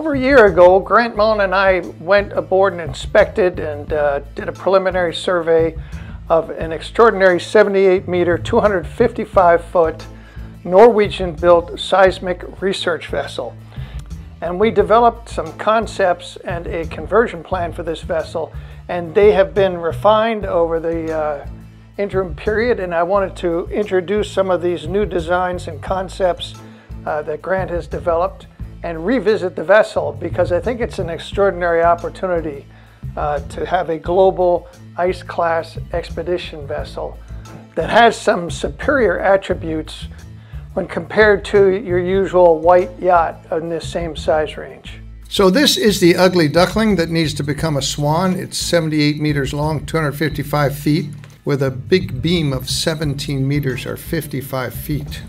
over a year ago, Grant Mullen and I went aboard and inspected and did a preliminary survey of an extraordinary 78-meter, 255-foot Norwegian-built seismic research vessel. And we developed some concepts and a conversion plan for this vessel, and they have been refined over the interim period, and I wanted to introduce some of these new designs and concepts that Grant has developed and revisit the vessel, because I think it's an extraordinary opportunity to have a global ice class expedition vessel that has some superior attributes when compared to your usual white yacht in this same size range. So this is the ugly duckling that needs to become a swan. It's 78 meters long, 255 feet, with a big beam of 17 meters or 55 feet.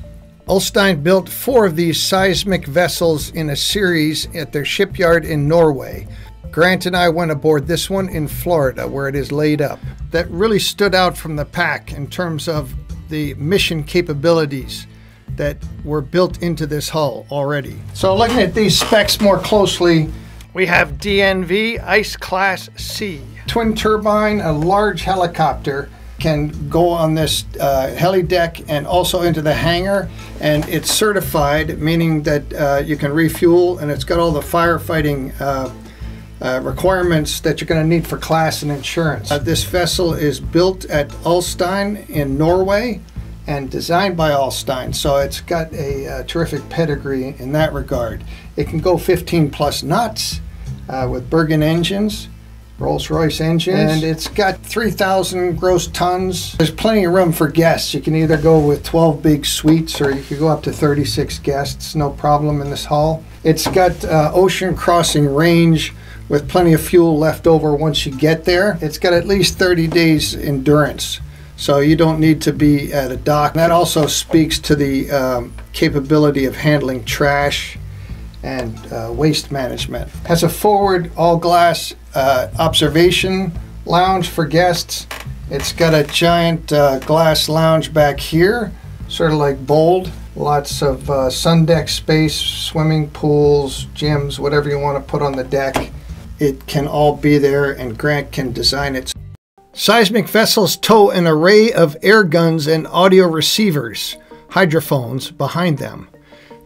Ulstein built 4 of these seismic vessels in a series at their shipyard in Norway. Grant and I went aboard this one in Florida, where it is laid up. That really stood out from the pack in terms of the mission capabilities that were built into this hull already. So looking at these specs more closely, we have DNV Ice Class C. Twin turbine, a large helicopter, can go on this heli deck and also into the hangar, and it's certified, meaning that you can refuel, and it's got all the firefighting requirements that you're going to need for class and insurance. This vessel is built at Ulstein in Norway and designed by Ulstein, so it's got a terrific pedigree in that regard. It can go 15-plus knots with Bergen engines, Rolls-Royce engines, and it's got 3,000 gross tons. There's plenty of room for guests. You can either go with 12 big suites, or you could go up to 36 guests, no problem in this hull. It's got ocean crossing range with plenty of fuel left over once you get there. It's got at least 30 days endurance, so you don't need to be at a dock. That also speaks to the capability of handling trash and waste management. Has a forward all-glass observation lounge for guests. It's got a giant glass lounge back here, sort of like bold. Lots of sun deck space, swimming pools, gyms, whatever you want to put on the deck. It can all be there, and Grant can design it. Seismic vessels tow an array of air guns and audio receivers, hydrophones, behind them.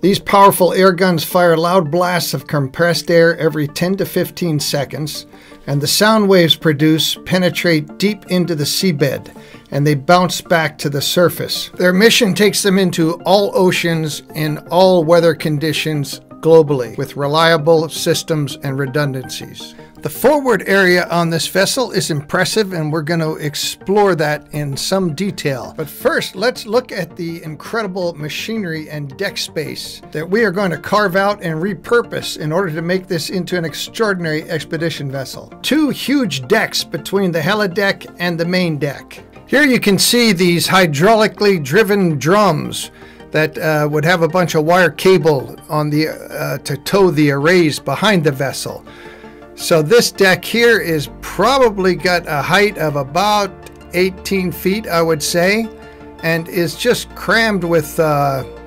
These powerful air guns fire loud blasts of compressed air every 10 to 15 seconds, and the sound waves produced penetrate deep into the seabed, and they bounce back to the surface. Their mission takes them into all oceans in all weather conditions globally, with reliable systems and redundancies. The forward area on this vessel is impressive, and we're going to explore that in some detail. But first, let's look at the incredible machinery and deck space that we are going to carve out and repurpose in order to make this into an extraordinary expedition vessel. 2 huge decks between the helideck and the main deck. Here you can see these hydraulically driven drums that would have a bunch of wire cable on the to tow the arrays behind the vessel. So this deck here is probably got a height of about 18 feet, I would say, and is just crammed with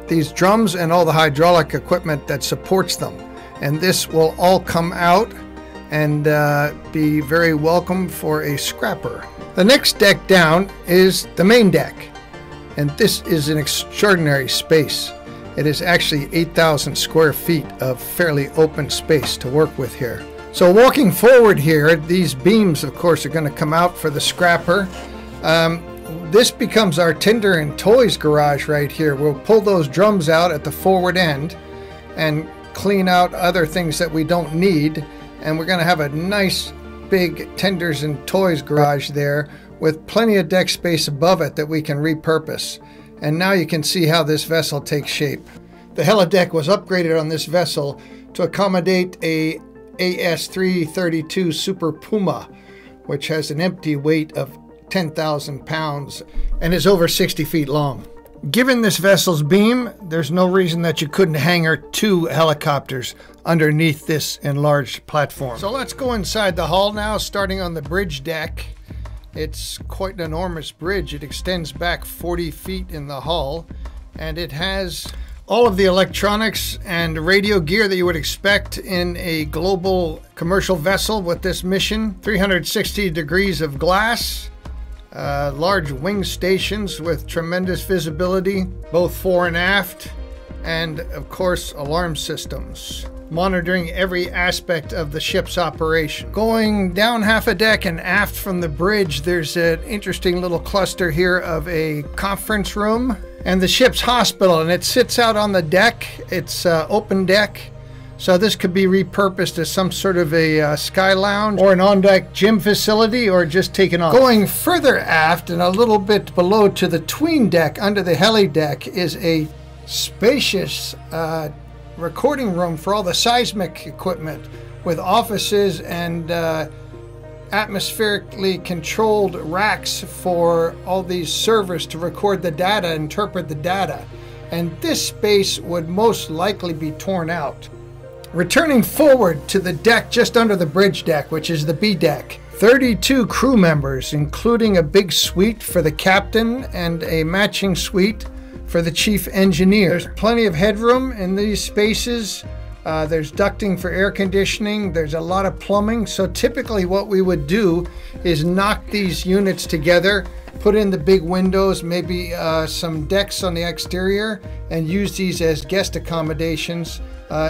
these drums and all the hydraulic equipment that supports them. And this will all come out and be very welcome for a scrapper. The next deck down is the main deck, and this is an extraordinary space. It is actually 8,000 square feet of fairly open space to work with here. So walking forward here, these beams, of course, are going to come out for the scrapper. This becomes our Tinder and Toys garage right here. We'll pull those drums out at the forward end and clean out other things that we don't need. And we're going to have a nice big Tenders and Toys garage there with plenty of deck space above it that we can repurpose. And now you can see how this vessel takes shape. The helideck was upgraded on this vessel to accommodate a AS332 Super Puma, which has an empty weight of 10,000 pounds and is over 60 feet long. Given this vessel's beam, there's no reason that you couldn't hangar 2 helicopters underneath this enlarged platform. So let's go inside the hull now, starting on the bridge deck. It's quite an enormous bridge. It extends back 40 feet in the hull, and it has all of the electronics and radio gear that you would expect in a global commercial vessel with this mission. 360 degrees of glass, large wing stations with tremendous visibility, both fore and aft, and of course alarm systems, monitoring every aspect of the ship's operation. Going down half a deck and aft from the bridge, there's an interesting little cluster here of a conference room and the ship's hospital, and it sits out on the deck. It's open deck, so this could be repurposed as some sort of a sky lounge or an on-deck gym facility, or just taken off. Going further aft and a little bit below to the tween deck under the heli deck is a spacious recording room for all the seismic equipment, with offices and atmospherically controlled racks for all these servers to record the data, interpret the data. And this space would most likely be torn out. Returning forward to the deck just under the bridge deck, which is the B deck, 32 crew members, including a big suite for the captain and a matching suite for the chief engineer. There's plenty of headroom in these spaces. There's ducting for air conditioning. There's a lot of plumbing. So typically what we would do is knock these units together, put in the big windows, maybe some decks on the exterior, and use these as guest accommodations,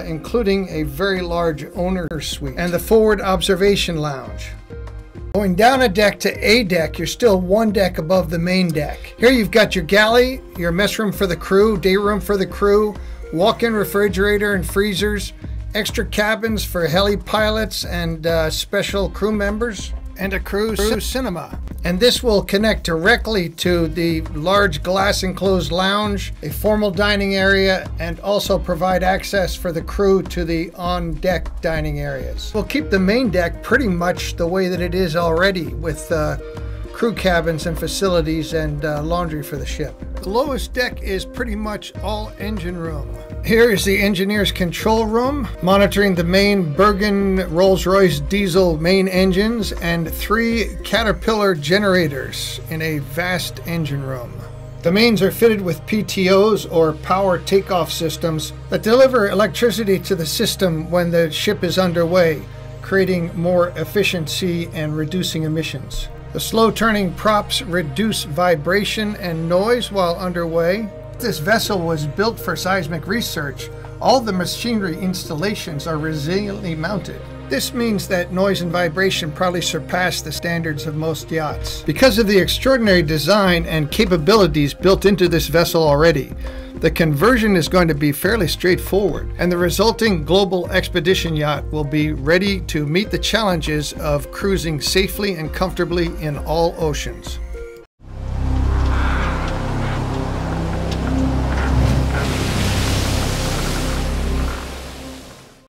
including a very large owner suite and the forward observation lounge. Going down a deck to A deck, you're still one deck above the main deck. Here you've got your galley, your mess room for the crew, day room for the crew, walk-in refrigerator and freezers, extra cabins for heli pilots and special crew members, and a crew cinema. And this will connect directly to the large glass enclosed lounge, a formal dining area, and also provide access for the crew to the on-deck dining areas. We'll keep the main deck pretty much the way that it is already, with crew cabins and facilities and laundry for the ship. The lowest deck is pretty much all engine room. Here is the engineer's control room, monitoring the main Bergen Rolls-Royce diesel main engines and 3 Caterpillar generators in a vast engine room. The mains are fitted with PTOs, or power takeoff systems, that deliver electricity to the system when the ship is underway, creating more efficiency and reducing emissions. The slow turning props reduce vibration and noise while underway. This vessel was built for seismic research. All the machinery installations are resiliently mounted. This means that noise and vibration probably surpass the standards of most yachts. Because of the extraordinary design and capabilities built into this vessel already, the conversion is going to be fairly straightforward, and the resulting global expedition yacht will be ready to meet the challenges of cruising safely and comfortably in all oceans.